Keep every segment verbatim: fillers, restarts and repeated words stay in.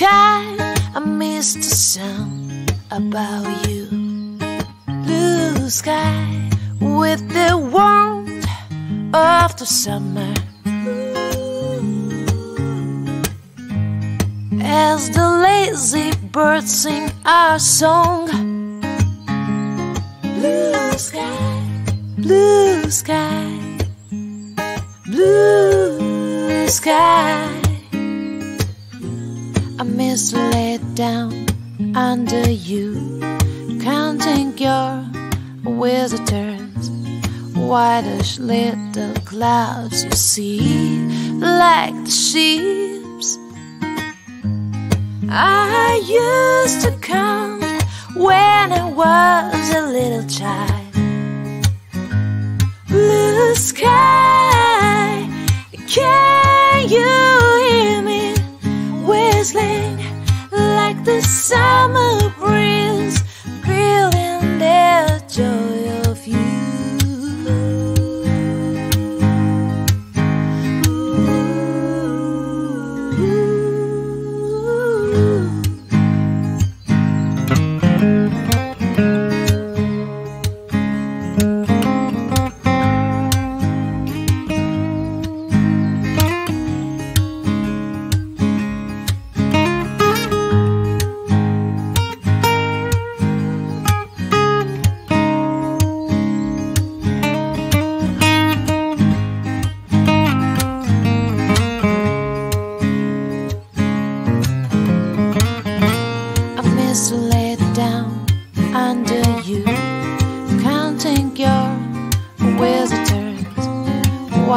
sky, I miss the sound about you. Blue sky with the warmth of the summer. As the lazy birds sing our song. Blue sky, blue sky, blue sky. I miss laid down under you, counting your visitors. Whitish little clouds you see, like the sheeps I used to count when I was a little child. Blue sky, can you hear me whistling like the summer breeze, feeling the joy of you?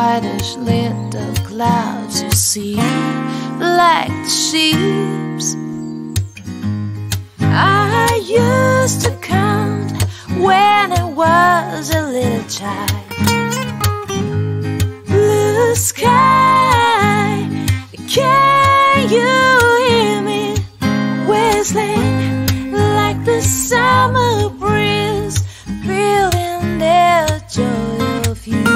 Whitish little clouds you see, like the sheeps I used to count when I was a little child. Blue sky, can you hear me whistling like the summer breeze, feeling the joy of you?